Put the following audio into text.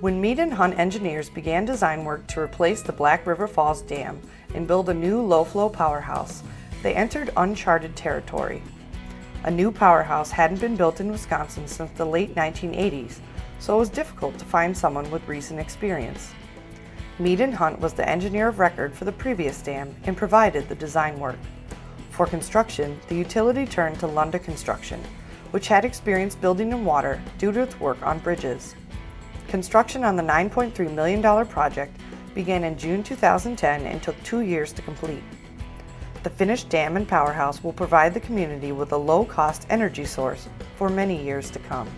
When Mead and Hunt engineers began design work to replace the Black River Falls Dam and build a new low-flow powerhouse, they entered uncharted territory. A new powerhouse hadn't been built in Wisconsin since the late 1980s, so it was difficult to find someone with recent experience. Mead and Hunt was the engineer of record for the previous dam and provided the design work. For construction, the utility turned to Lunda Construction, which had experience building in water due to its work on bridges. Construction on the $9.3 million project began in June 2010 and took 2 years to complete. The finished dam and powerhouse will provide the community with a low-cost energy source for many years to come.